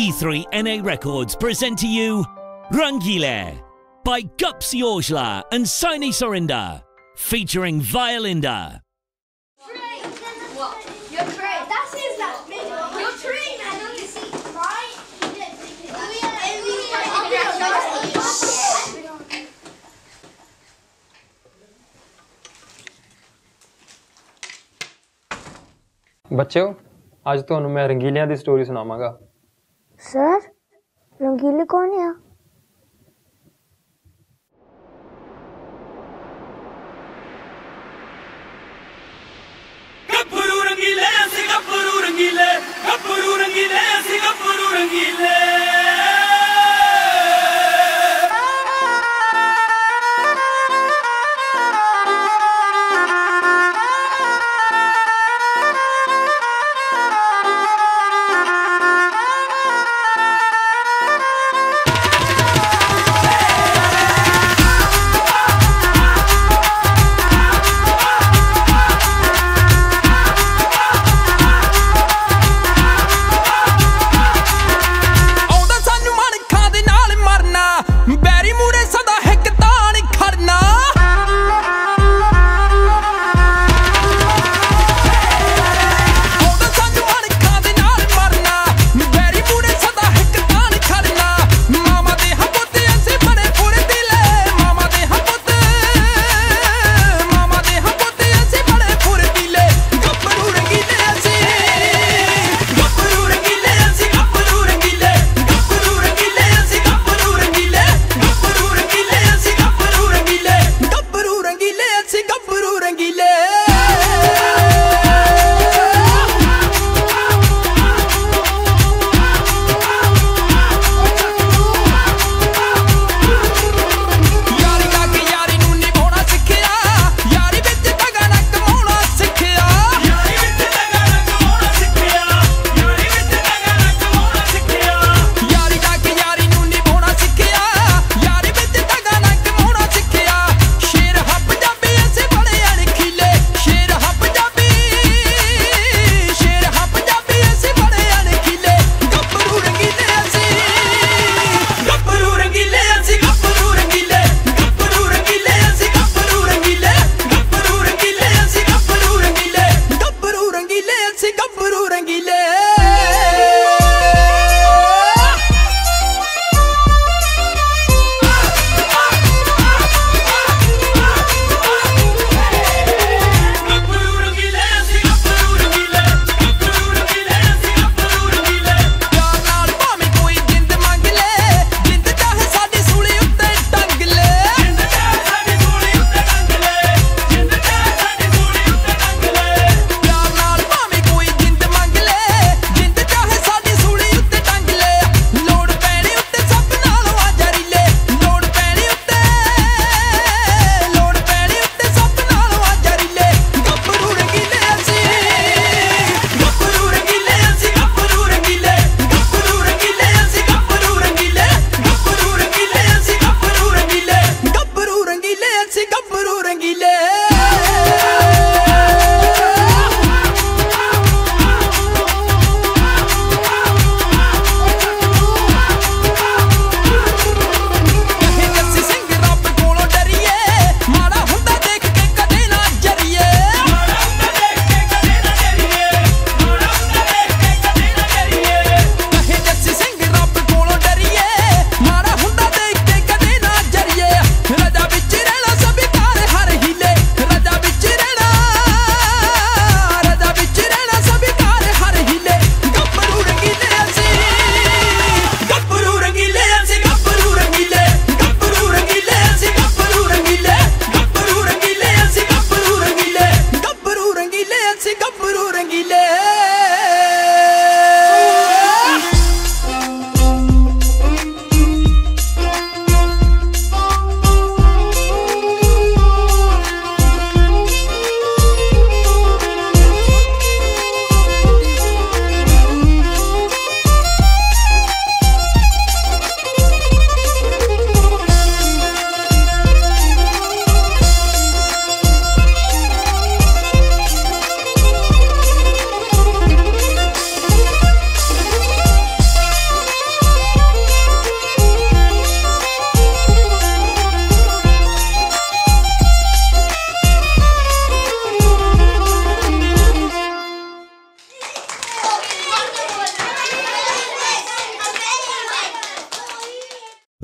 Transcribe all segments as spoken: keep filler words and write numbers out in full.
E three N A Records present to you Rangeeleh by Gupsy Aujla and Saini Surinder, featuring Violinder. बच्चों, आज तो मैं रंगीलियां दी story सुनावांगा। Sir, रंगीली कौन है? गब्बरू रंगीले ऐसे गब्बरू रंगीले, गब्बरू रंगीले ऐसे गब्बरू रंगीले।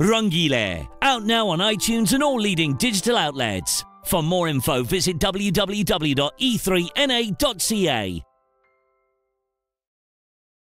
Rangeeleh, out now on iTunes and all leading digital outlets. For more info, visit w w w dot e three n a dot c a.